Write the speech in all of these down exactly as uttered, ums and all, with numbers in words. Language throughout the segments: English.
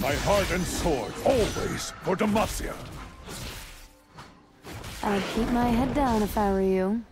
My heart and sword, always for Demacia. I'd keep my head down if I were you.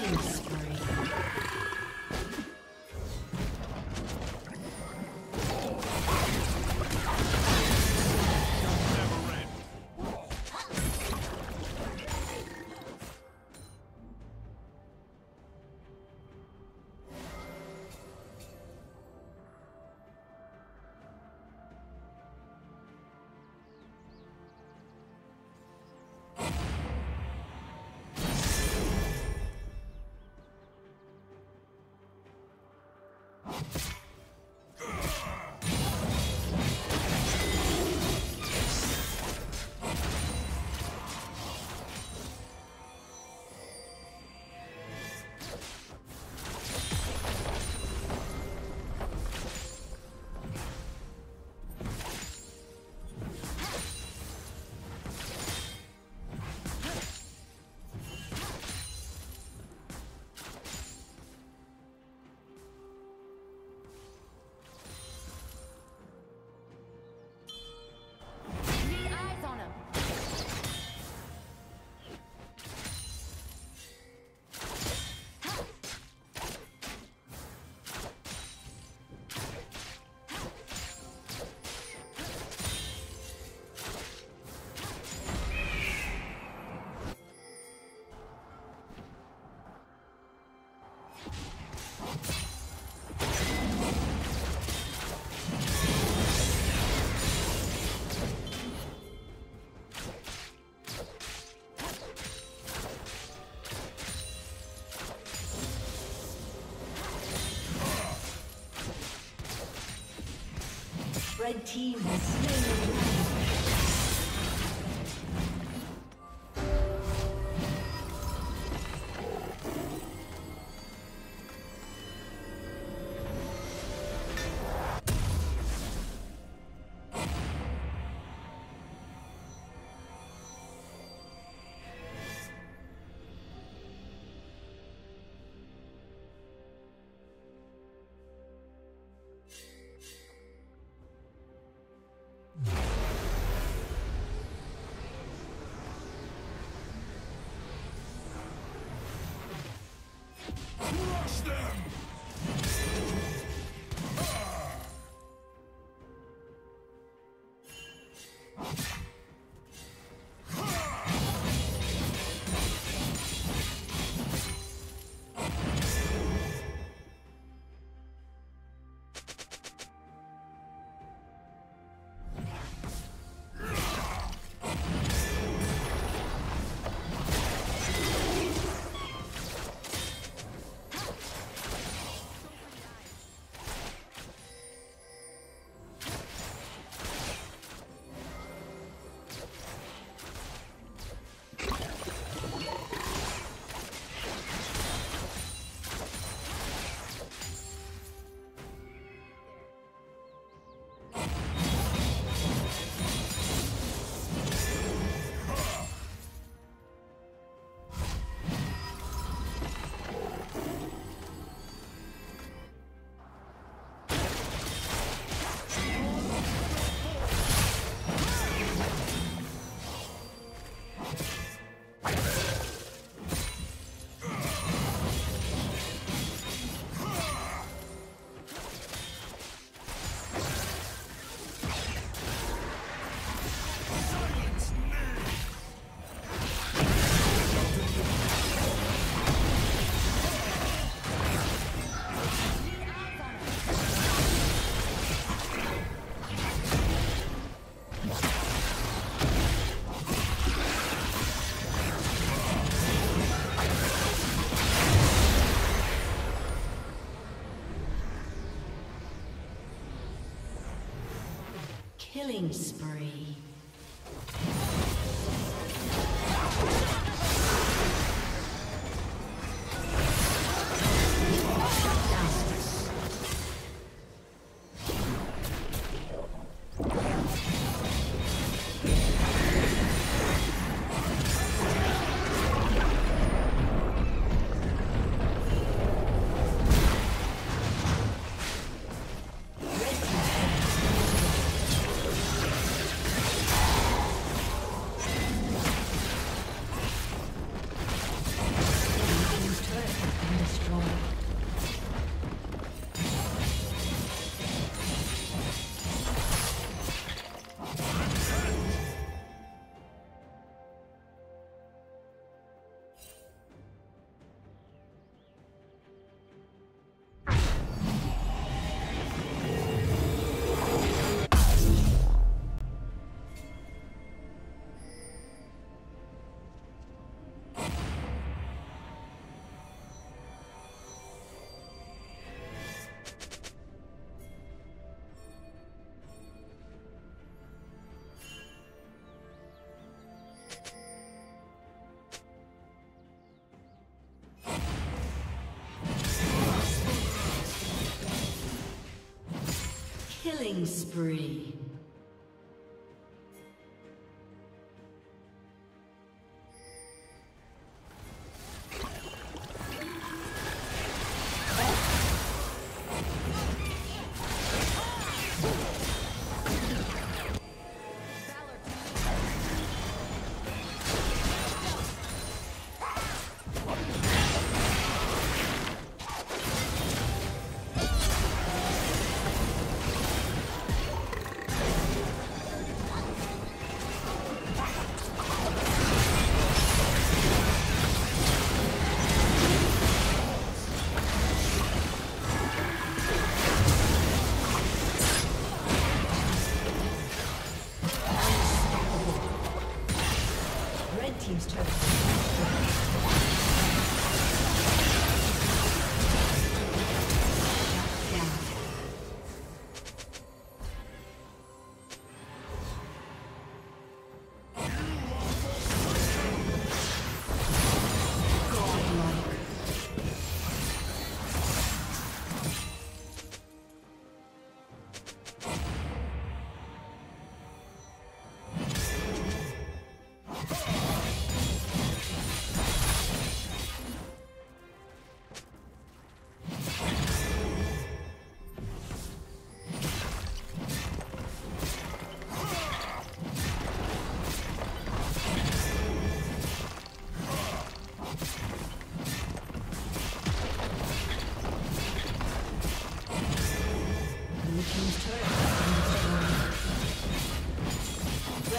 killing spree. Red team has slain the dragon. Killing spree. Killing spree.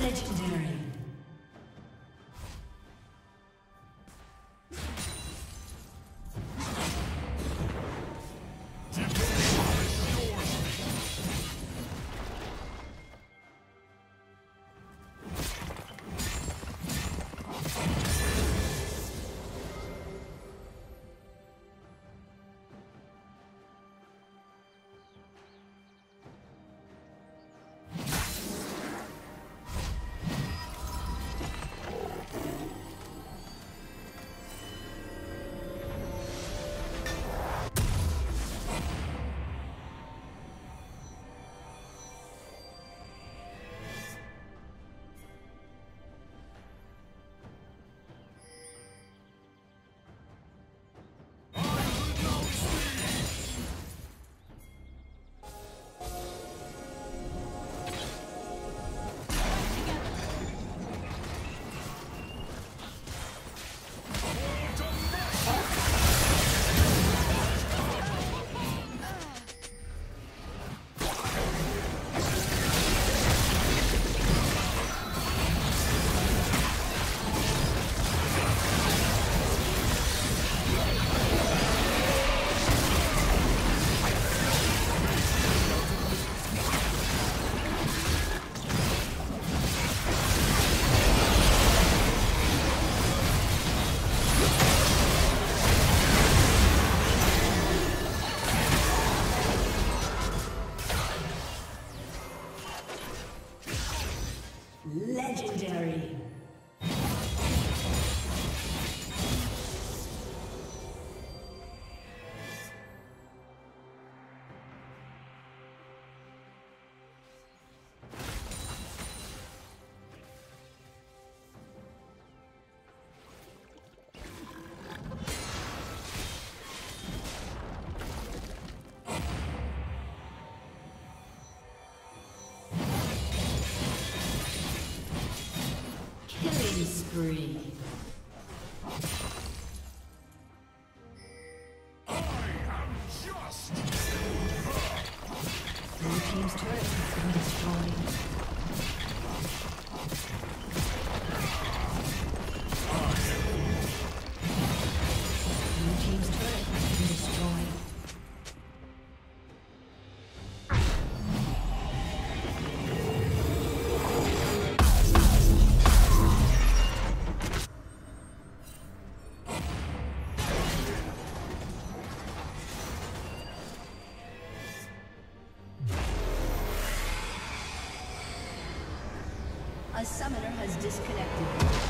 Legendary. team's turret has been destroyed. A summoner has disconnected.